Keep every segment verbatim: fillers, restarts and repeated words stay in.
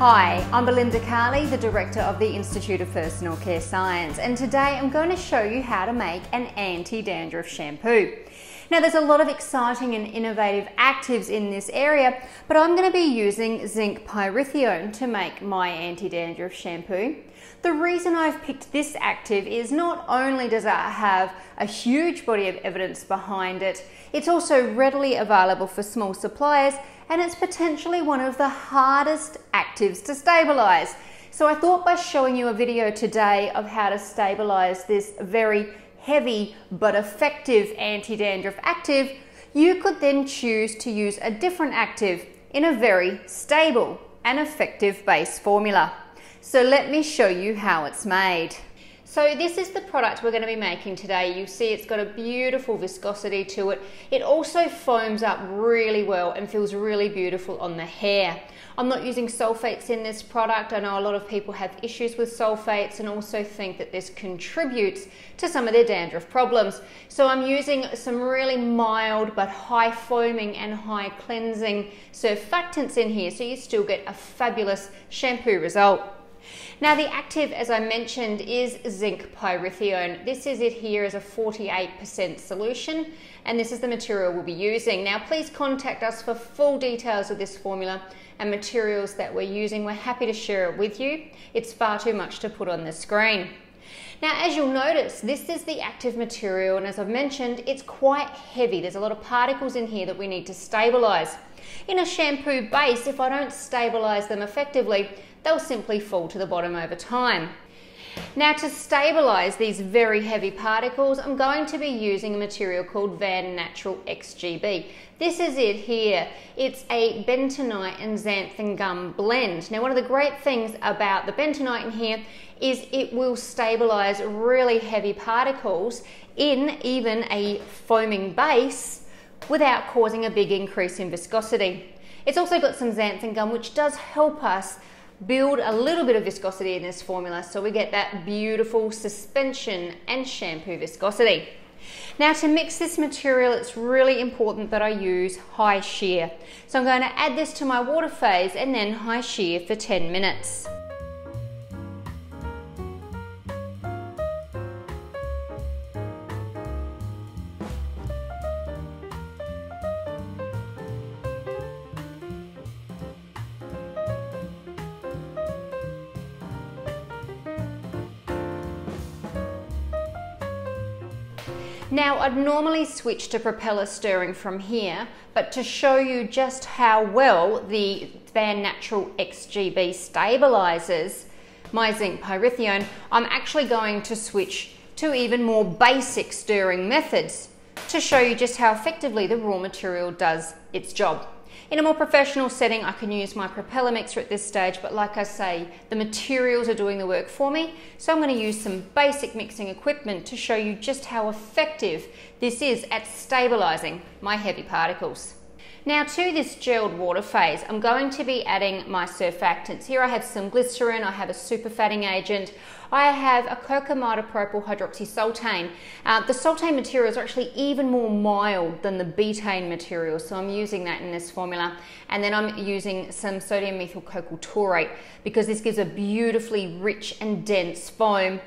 Hi, I'm Belinda Carley, the Director of the Institute of Personal Care Science, and today I'm going to show you how to make an anti-dandruff shampoo. Now there's a lot of exciting and innovative actives in this area, but I'm going to be using zinc pyrithione to make my anti-dandruff shampoo. The reason I've picked this active is not only does it have a huge body of evidence behind it, it's also readily available for small suppliers, and it's potentially one of the hardest actives to stabilise. So I thought by showing you a video today of how to stabilise this very heavy but effective anti-dandruff active, you could then choose to use a different active in a very stable and effective base formula. So let me show you how it's made. So this is the product we're going to be making today. You see it's got a beautiful viscosity to it. It also foams up really well and feels really beautiful on the hair. I'm not using sulfates in this product. I know a lot of people have issues with sulfates and also think that this contributes to some of their dandruff problems. So I'm using some really mild but high foaming and high cleansing surfactants in here, so you still get a fabulous shampoo result. Now the active, as I mentioned, is zinc pyrithione. This is it here as a forty-eight percent solution, and this is the material we'll be using. Now please contact us for full details of this formula and materials that we're using. We're happy to share it with you. It's far too much to put on the screen. Now, as you'll notice, this is the active material, and as I've mentioned, it's quite heavy. There's a lot of particles in here that we need to stabilise. In a shampoo base, if I don't stabilise them effectively, they'll simply fall to the bottom over time. Now, to stabilise these very heavy particles, I'm going to be using a material called Van Natural X G B. This is it here. It's a bentonite and xanthan gum blend. Now, one of the great things about the bentonite in here is it will stabilise really heavy particles in even a foaming base without causing a big increase in viscosity. It's also got some xanthan gum, which does help us build a little bit of viscosity in this formula, so we get that beautiful suspension and shampoo viscosity. Now, to mix this material, it's really important that I use high shear. So I'm going to add this to my water phase and then high shear for ten minutes. Now, I'd normally switch to propeller stirring from here, but to show you just how well the Van Natural X G B stabilises my zinc pyrithione, I'm actually going to switch to even more basic stirring methods to show you just how effectively the raw material does its job. In a more professional setting, I can use my propeller mixer at this stage, but like I say, the materials are doing the work for me, so I'm going to use some basic mixing equipment to show you just how effective this is at stabilising my heavy particles. Now, to this gelled water phase, I'm going to be adding my surfactants. Here I have some glycerin, I have a super fatting agent, I have a cocamidopropyl hydroxy sultane. Uh, the sultane material is actually even more mild than the betaine material, so I'm using that in this formula. And then I'm using some sodium methyl cocoyl taurate, because this gives a beautifully rich and dense foam,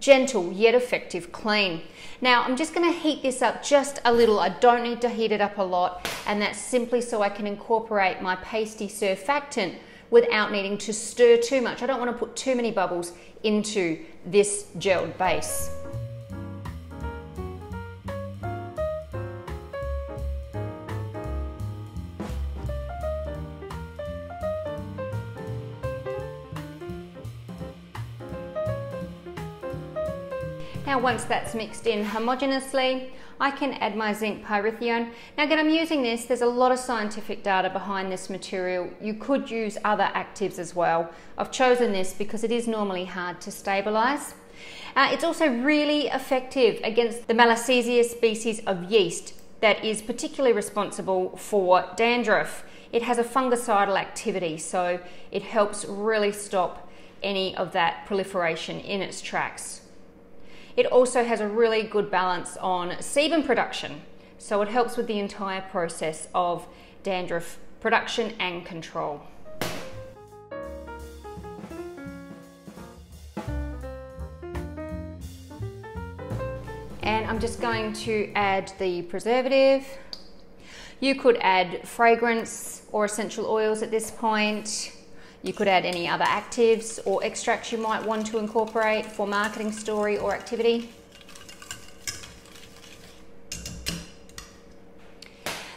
gentle yet effective clean. Now I'm just going to heat this up just a little. I don't need to heat it up a lot, and that's simply so I can incorporate my pasty surfactant without needing to stir too much. I don't want to put too many bubbles into this gelled base. Now, once that's mixed in homogenously, I can add my zinc pyrithione. Now again, I'm using this. There's a lot of scientific data behind this material. You could use other actives as well. I've chosen this because it is normally hard to stabilise. Uh, it's also really effective against the Malassezia species of yeast that is particularly responsible for dandruff. It has a fungicidal activity, so it helps really stop any of that proliferation in its tracks. It also has a really good balance on sebum production, so it helps with the entire process of dandruff production and control. and I'm just going to add the preservative. You could add fragrance or essential oils at this point. You could add any other actives or extracts you might want to incorporate for marketing story or activity.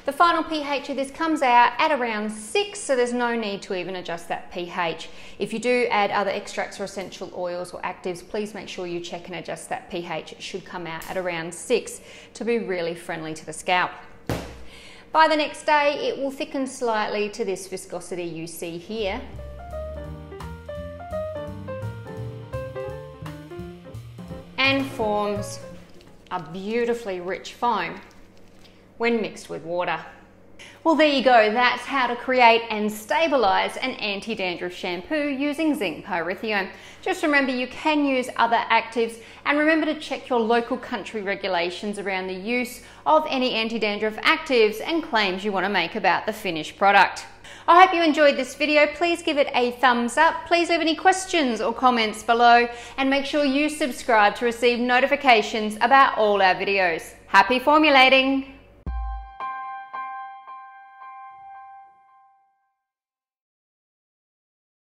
The final pH of this comes out at around six, so there's no need to even adjust that pH. If you do add other extracts or essential oils or actives, please make sure you check and adjust that pH. It should come out at around six to be really friendly to the scalp. By the next day, it will thicken slightly to this viscosity you see here. And forms a beautifully rich foam when mixed with water. Well, there you go, that's how to create and stabilise an anti-dandruff shampoo using zinc pyrithione. Just remember you can use other actives, and remember to check your local country regulations around the use of any anti-dandruff actives and claims you want to make about the finished product. I hope you enjoyed this video. Please give it a thumbs up. Please leave any questions or comments below, and make sure you subscribe to receive notifications about all our videos. Happy formulating!